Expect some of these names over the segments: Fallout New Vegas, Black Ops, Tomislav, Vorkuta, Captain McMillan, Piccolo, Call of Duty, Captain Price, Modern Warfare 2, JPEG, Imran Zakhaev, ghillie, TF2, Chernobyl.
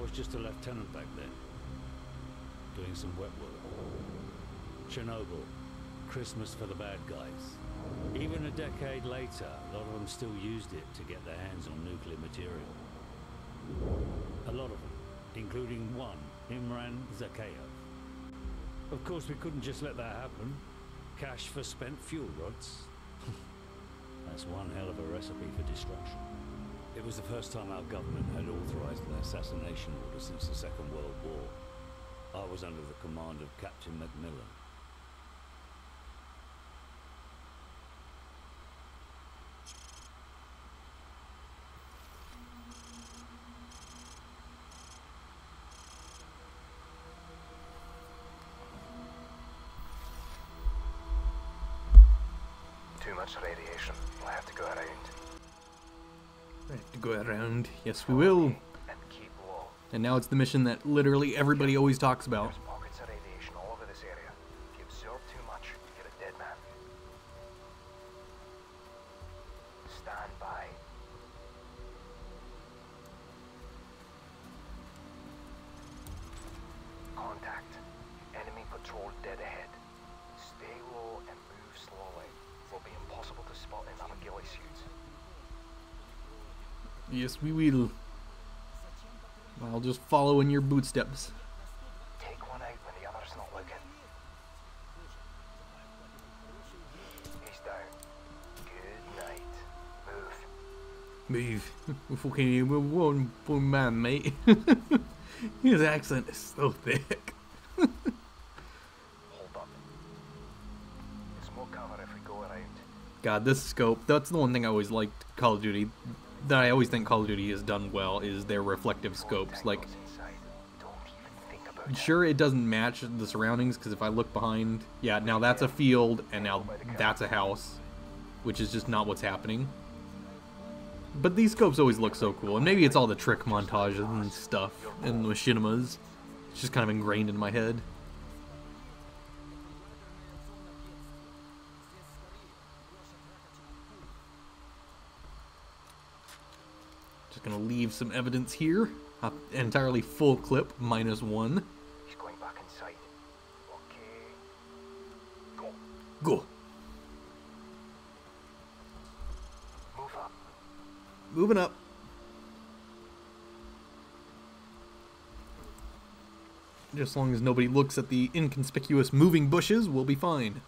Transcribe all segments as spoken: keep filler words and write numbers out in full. I was just a lieutenant back then, doing some wet work. Chernobyl, Christmas for the bad guys. Even a decade later, a lot of them still used it to get their hands on nuclear material. A lot of them, including one, Imran Zakhaev. Of course, we couldn't just let that happen. Cash for spent fuel rods. That's one hell of a recipe for destruction. It was the first time our government had authorized an assassination order since the Second World War. I was under the command of Captain McMillan. Too much radiation. We'll have to go around. We have to go around. Yes, we will. And keep low. And now it's the mission that literally everybody always talks about. There's pockets of radiation all over this area. If you absorb too much, you're a dead man. Stand by. Contact. Enemy patrol dead ahead. Stay low and move slowly. It will be impossible to spot in our ghillie suits. Yes, we will. I'll just follow in your bootsteps. Take one out when the other's not looking. He's down. Good night. Move. Move. We fucking we're one one man, mate. His accent is so thick. God, this scope, that's the one thing I always liked Call of Duty, that I always think Call of Duty has done well, is their reflective scopes. Like, sure, it doesn't match the surroundings, because if I look behind, yeah, now that's a field, and now that's a house, which is just not what's happening. But these scopes always look so cool, and maybe it's all the trick montages and stuff, and the machinimas. It's just kind of ingrained in my head. Gonna leave some evidence here. An entirely full clip, minus one. He's going back inside. Okay. Go. Go. Move up. Moving up. Just as long as nobody looks at the inconspicuous moving bushes, we'll be fine.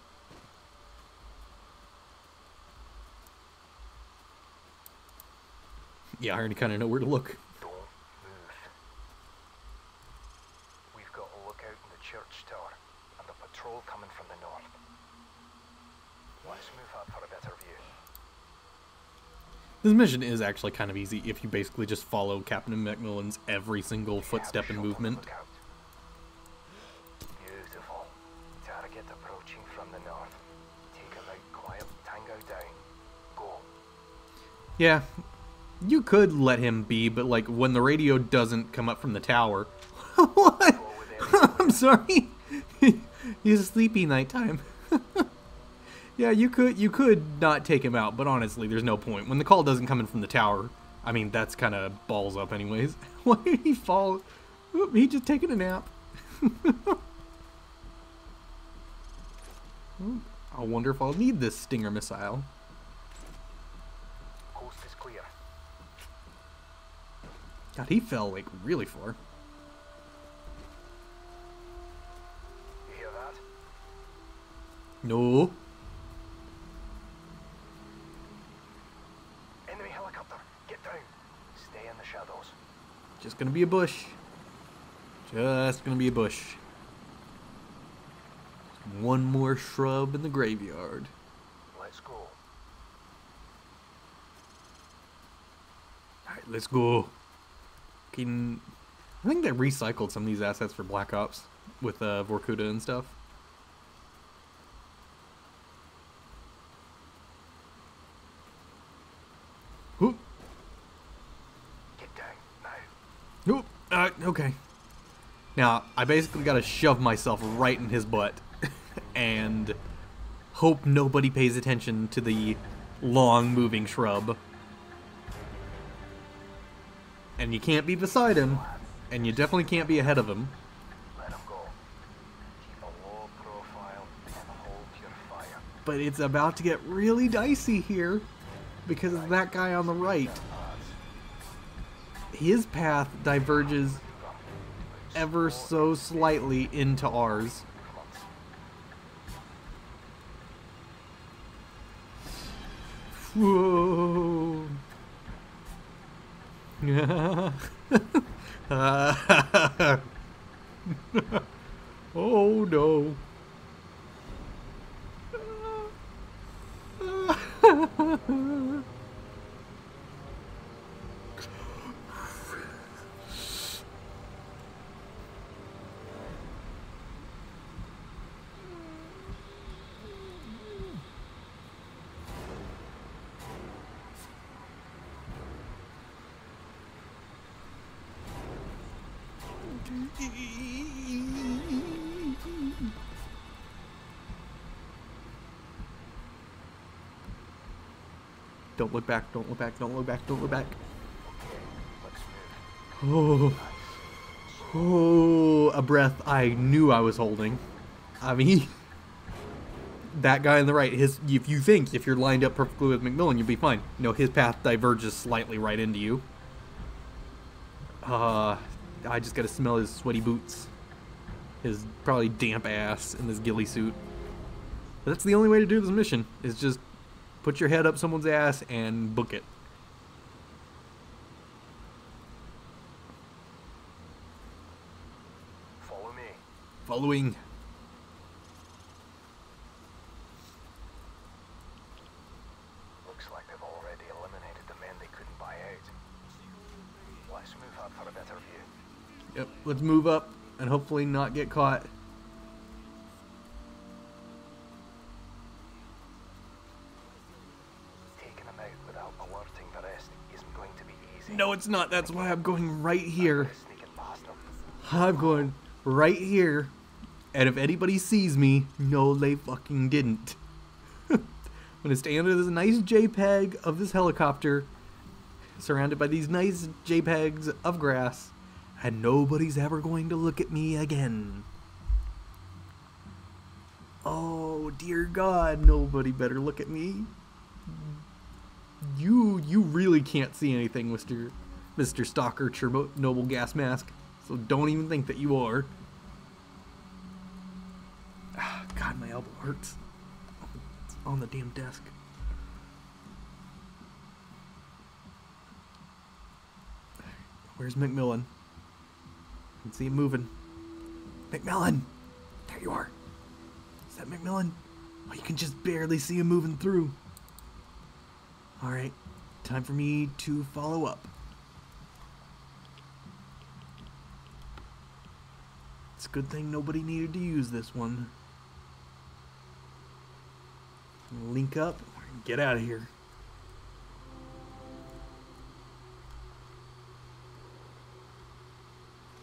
Yeah, I already kind of know where to look. Don't move. We've got a lookout in the church tower, and the patrol coming from the north. Let's move up for a better view. This mission is actually kind of easy if you basically just follow Captain McMillan's every single yeah, footstep and movement. Beautiful. Target approaching from the north. Take him out quiet. Tango down. Go. Yeah. You could let him be, but like when the radio doesn't come up from the tower. What? I'm sorry. He's sleepy nighttime. Yeah, you could you could not take him out, but honestly, there's no point. When the call doesn't come in from the tower, I mean, that's kind of balls up anyways. Why did he fall? Oop, he just taking a nap. I wonder if I'll need this Stinger missile. God, he fell, like, really far. You hear that? No. Enemy helicopter, get down. Stay in the shadows. Just gonna be a bush. Just gonna be a bush. One more shrub in the graveyard. Let's go. Alright, let's go. I think they recycled some of these assets for Black Ops with uh, Vorkuta and stuff. Oop. Get down now. Oop. Uh, okay. Now, I basically gotta shove myself right in his butt and hope nobody pays attention to the long moving shrub. And you can't be beside him and you definitely can't be ahead of him. Let him go. Keep a low profile and hold your fire. But it's about to get really dicey here because of that guy on the right. His path diverges ever so slightly into ours. Whoa. uh, oh no. Don't look back, don't look back, don't look back, don't look back. Oh, oh, a breath I knew I was holding. I mean, that guy on the right, his, if you think, if you're lined up perfectly with McMillan, you'll be fine. No, his path diverges slightly right into you. Uh, I just gotta smell his sweaty boots. His probably damp ass in this ghillie suit. But that's the only way to do this mission, is just put your head up someone's ass and book it. Follow me. Following. Looks like they've already eliminated the men they couldn't buy out. Let's move up for a better view. Yep, let's move up and hopefully not get caught. No, it's not. That's why I'm going right here. I'm going right here. And if anybody sees me, no, they fucking didn't. I'm going to stay under this nice JPEG of this helicopter, surrounded by these nice JPEGs of grass, and nobody's ever going to look at me again. Oh, dear God, nobody better look at me. You you really can't see anything, Mister Mister Stalker Chernobyl Gas Mask. So don't even think that you are. Ah, God, my elbow hurts. It's on the damn desk. Where's McMillan? I can see him moving. McMillan! There you are. Is that McMillan? Oh, you can just barely see him moving through. Alright, time for me to follow up. It's a good thing nobody needed to use this one. Link up and get out of here.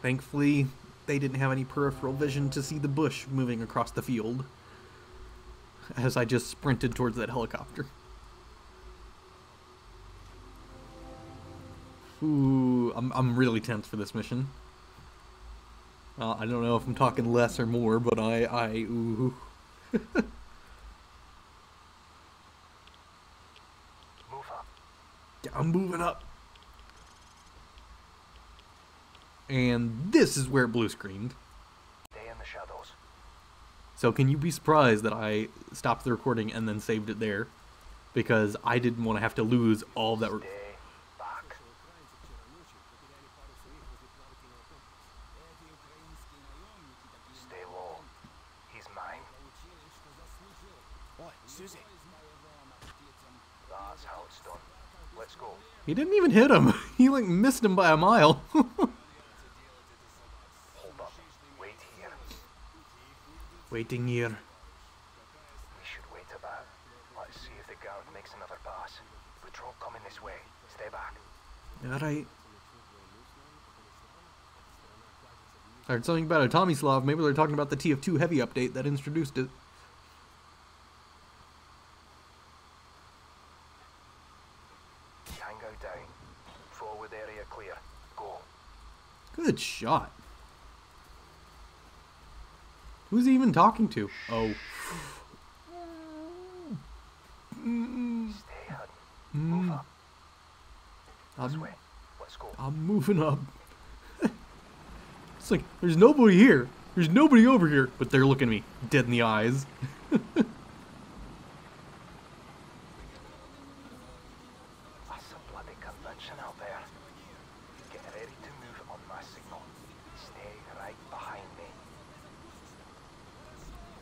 Thankfully, they didn't have any peripheral vision to see the bush moving across the field as I just sprinted towards that helicopter. Ooh, I'm, I'm really tense for this mission. Uh, I don't know if I'm talking less or more, but I, I, ooh. Move up. Yeah, I'm moving up. And this is where it blue screened. Stay in the shadows. So can you be surprised that I stopped the recording and then saved it there? Because I didn't want to have to lose all that... Re He didn't even hit him. He like missed him by a mile. Hold up. Wait here. Waiting here. We should wait about. Let's see if the guard makes another pass. Patrol coming this way. Stay back. Alright. I heard something about a Tomislav. Maybe they're talking about the T F two heavy update that introduced it. Good shot. Who's he even talking to? Oh. Mm. Stay up. Move up. This way. Let's go. I'm moving up. It's like, there's nobody here. There's nobody over here. But they're looking at me dead in the eyes.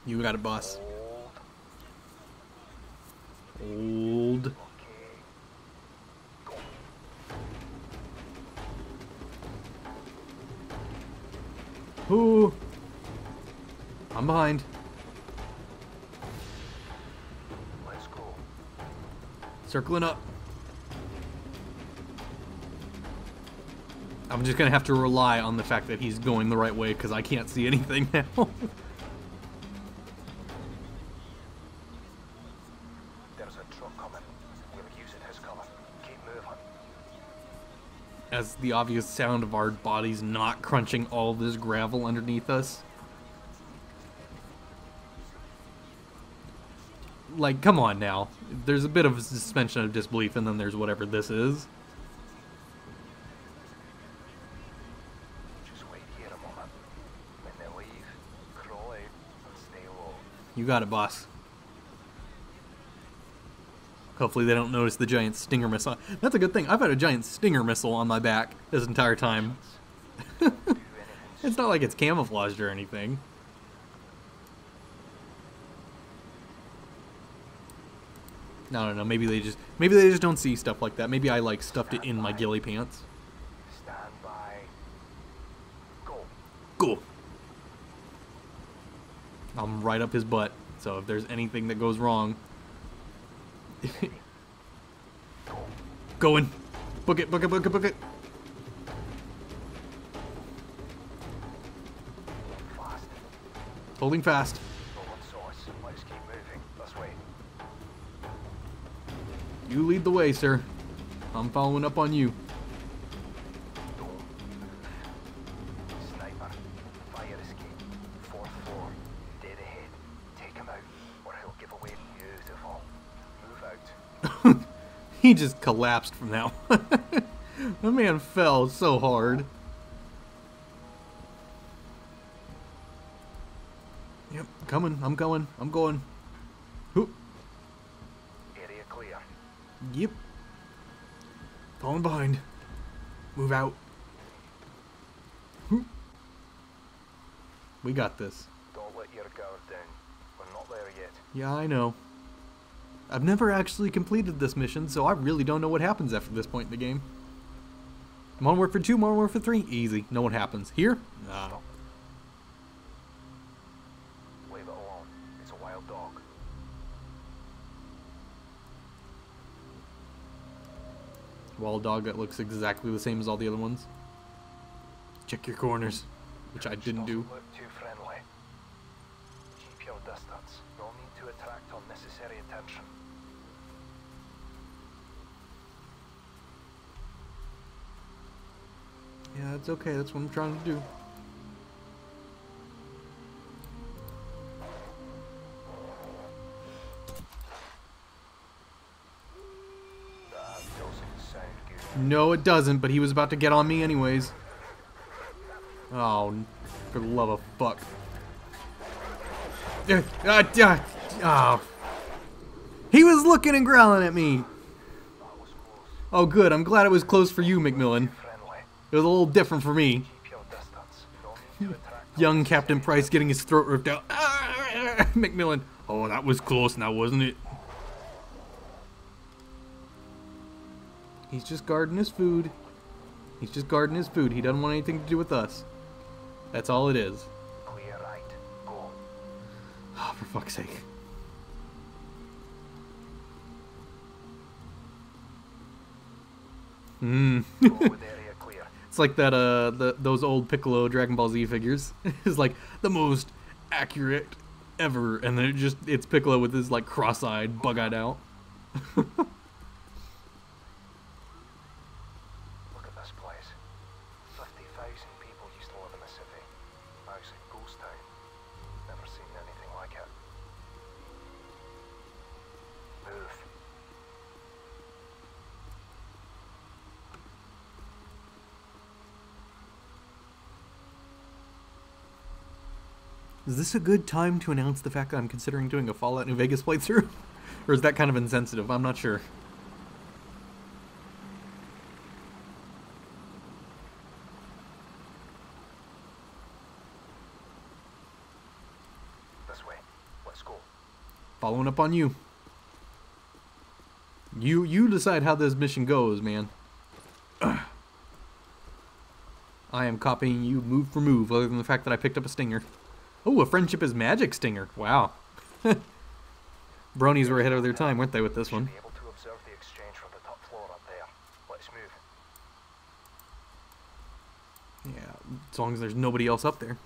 You got a boss. Old. Who? I'm behind. Let's go. Circling up. I'm just gonna have to rely on the fact that he's going the right way because I can't see anything now. As the obvious sound of our bodies not crunching all this gravel underneath us. Like, come on now. There's a bit of a suspension of disbelief, and then there's whatever this is. Just wait here a moment. When they leave, crawl out and stay low. You got it, boss. Hopefully they don't notice the giant stinger missile. That's a good thing. I've had a giant stinger missile on my back this entire time. It's not like it's camouflaged or anything. No, no, no. Maybe they just maybe they just don't see stuff like that. Maybe I like stuffed it in my ghillie pants. Stand by. Go. Go. I'm right up his butt. So if there's anything that goes wrong. Going. Book it, book it, book it, book it. Fast. Holding fast. Let's keep moving. Let's wait. You lead the way, sir. I'm following up on you. Sniper. Fire escape. Fourth floor. Dead ahead. Take him out, or he'll give away. Beautiful. Move out. He just collapsed from that one. The man fell so hard. Yep, coming. I'm going. I'm going. Whoop. Area clear. Yep. Falling behind. Move out. Whoop. We got this. Don't let your guard down. We're not there yet. Yeah, I know. I've never actually completed this mission, so I really don't know what happens after this point in the game. Modern Warfare two, Modern Warfare three, easy. Know what happens. Here? Nah. Stop. Leave it alone. It's a wild dog. Wild dog that looks exactly the same as all the other ones. Check your corners, which I didn't do. Distance. You'll need to attract unnecessary attention. Yeah, that's okay. That's what I'm trying to do. That doesn't sound good. No, it doesn't, but he was about to get on me anyways. Oh, for the love of fuck. Uh, uh, uh, oh. He was looking and growling at me. Oh, good. I'm glad it was close for you, McMillan. It was a little different for me. Young Captain Price getting his throat ripped out. Ah, McMillan. Oh, that was close now, wasn't it? He's just guarding his food. He's just guarding his food. He doesn't want anything to do with us. That's all it is. Oh, for fuck's sake. Mm. It's like that, uh, the, those old Piccolo Dragon Ball Z figures. It's like the most accurate ever, and then it just, it's Piccolo with his, like, cross-eyed, bug-eyed out. Look at this place. fifty thousand people. Is this a good time to announce the fact that I'm considering doing a Fallout New Vegas playthrough? Or is that kind of insensitive? I'm not sure. This way. Let's go. Following up on you. You you decide how this mission goes, man. Ugh. I am copying you move for move, other than the fact that I picked up a stinger. Oh, a friendship is magic stinger. Wow. Bronies were ahead of their time, weren't they, with this one? Yeah, as long as there's nobody else up there.